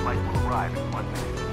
Flight will arrive in 1 minute.